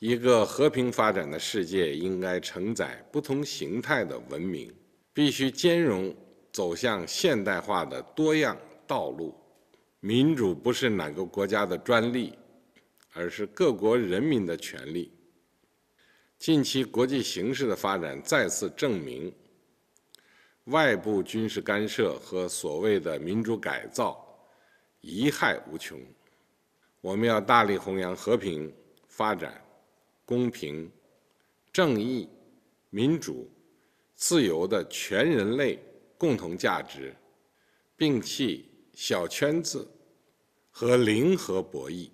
一个和平发展的世界应该承载不同形态的文明，必须兼容走向现代化的多样道路。民主不是哪个国家的专利，而是各国人民的权利。近期国际形势的发展再次证明，外部军事干涉和所谓的民主改造贻害无穷。我们要大力弘扬和平、发展、公平、正义、民主、自由的全人类共同价值，摒弃小圈子和零和博弈。